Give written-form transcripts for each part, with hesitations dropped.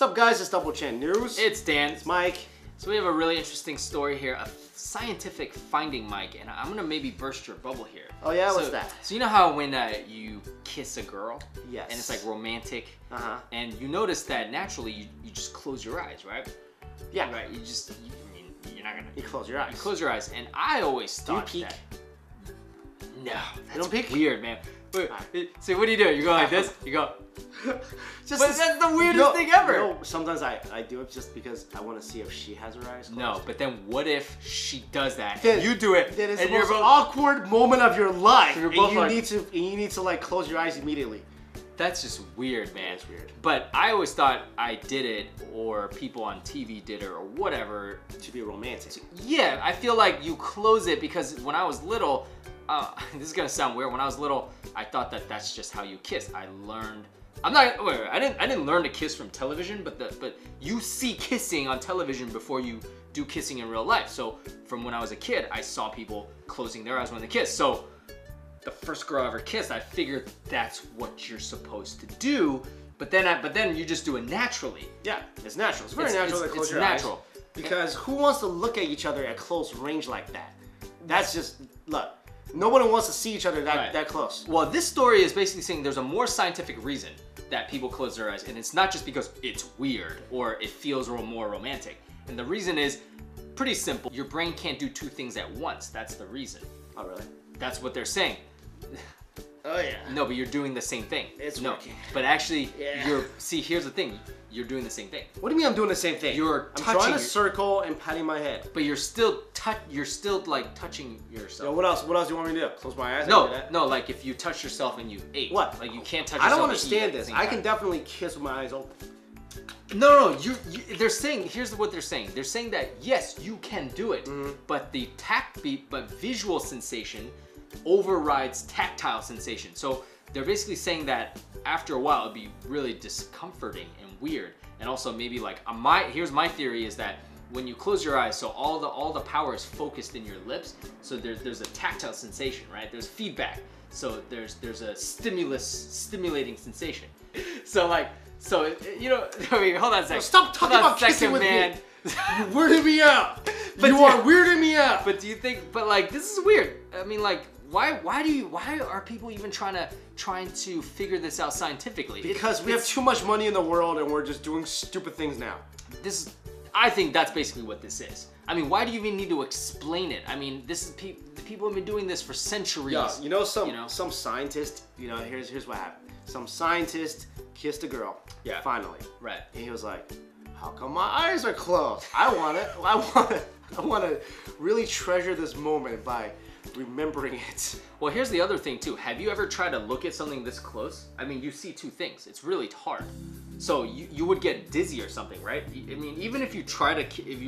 What's up, guys? It's Double Chan News. It's Dan. It's Mike. So we have a really interesting story here, a scientific finding, Mike, and I'm gonna maybe burst your bubble here. Oh yeah, so, what's that? So you know how when you kiss a girl, yes, and it's like romantic, and you notice that naturally you just close your eyes, right? Yeah. Right. You're not gonna close your eyes. You close your eyes, and I always thought that. No, that's weird, man. So what do you do? You go like this? You go. Just that's the weirdest thing ever. No, sometimes I do it just because I want to see if she has her eyes closed. No, but then what if she does that? Then, you do it. That is the most awkward moment of your life. So you need to like close your eyes immediately. That's just weird, man. It's weird. But I always thought I did it, or people on TV did it, or whatever, to be romantic. Yeah, I feel like you close it because when I was little. This is gonna sound weird. When I was little, I thought that that's just how you kiss. I learned. I didn't learn to kiss from television, but you see kissing on television before you do kissing in real life. So from when I was a kid, I saw people closing their eyes when they kiss. So the first girl I ever kissed, I figured that's what you're supposed to do. But then you just do it naturally. Yeah, it's natural. It's very natural. It's natural because who wants to look at each other at close range like that? That's just look. No one wants to see each other that close. Well, this story is basically saying there's a more scientific reason that people close their eyes, and it's not just because it's weird or it feels more romantic. And the reason is pretty simple. Your brain can't do two things at once. That's the reason. Oh, really? That's what they're saying. Oh, yeah. No, but you're doing the same thing. It's working. But actually, see, here's the thing. You're doing the same thing. What do you mean I'm doing the same thing? I'm drawing a circle and patting my head. But you're still touching yourself. Yo, what else do you want me to do? Close my eyes? No, like if you touch yourself and you ate. What? Like you can't touch yourself. I don't understand this. I can definitely kiss with my eyes open. No, they're saying, here's what they're saying. They're saying that yes, you can do it, but the visual sensation overrides tactile sensation. So they're basically saying that after a while it'd be really discomforting and weird, and also maybe like here's my theory is that when you close your eyes, so all the power is focused in your lips, so there's a tactile sensation, right? There's feedback, so there's a stimulating sensation. So like hold on a second. Stop talking about kissing with me. You weirded me out. But you are weirding me out. But do you think? But like, this is weird. I mean, like, why are people even trying to figure this out scientifically? Because we have too much money in the world, and we're just doing stupid things now. I think that's basically what this is. I mean, why do you even need to explain it? I mean, people have been doing this for centuries. Yeah, some scientist. Here's what happened. Some scientist kissed a girl. Yeah. Finally. Right. And he was like, how come my eyes are closed? I want to really treasure this moment by remembering it. Well, here's the other thing too. Have you ever tried to look at something this close? I mean, you see two things. It's really hard. So you would get dizzy or something, right? I mean, even if you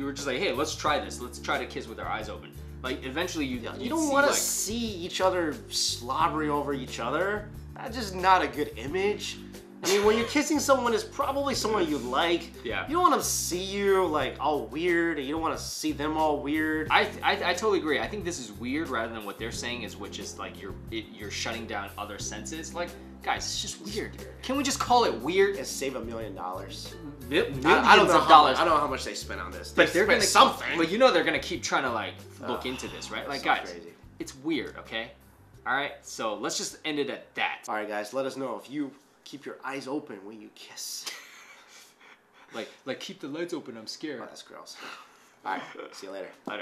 were just like, hey, let's try this. Let's try to kiss with our eyes open. Like eventually you don't want to see each other slobbering over each other. That's just not a good image. I mean, when you're kissing someone, it's probably someone you like. Yeah. You don't want to see you like all weird, and you don't want to see them all weird. I totally agree. I think this is weird rather than what they're saying is, which is like you're shutting down other senses. Like, guys, it's just weird. Can we just call it weird? And save $1 million. Millions of dollars. I don't know how much they spent on this. But they're gonna something. But they're gonna keep trying to like look into this, right? Like, guys, crazy. It's weird. Okay. All right. So let's just end it at that. All right, guys. Let us know if you. Keep your eyes open when you kiss. like keep the lights open, I'm scared. Oh, that's gross. All right, see you later. Later.